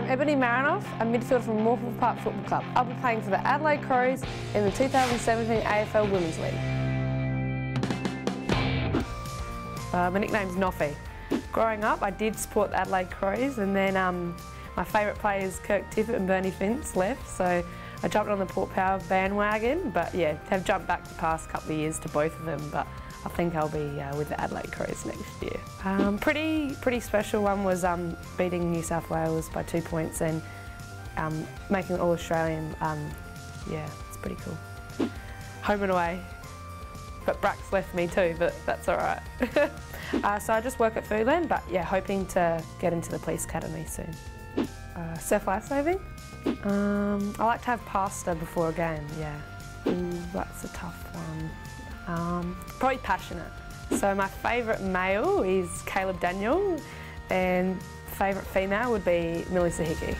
I'm Ebony Marinoff, a midfielder from Morphett Park Football Club. I'll be playing for the Adelaide Crows in the 2017 AFL Women's League. My nickname's Noffy. Growing up, I did support the Adelaide Crows, and then my favourite players Kirk Tippett and Bernie Finch left, so I jumped on the Port Power bandwagon, but yeah, have jumped back the past couple of years to both of them, but I think I'll be with the Adelaide Crows next year. Pretty special one was beating New South Wales by 2 points and making an All-Australian. Yeah, it's pretty cool. Home and away. But Brack's left me too, but that's all right. So I just work at Foodland, but yeah, hoping to get into the Police Academy soon. Surf lifesaving. I like to have pasta before a game, yeah. Ooh, that's a tough one. Probably passionate. So my favourite male is Caleb Daniel, and favourite female would be Melissa Hickey.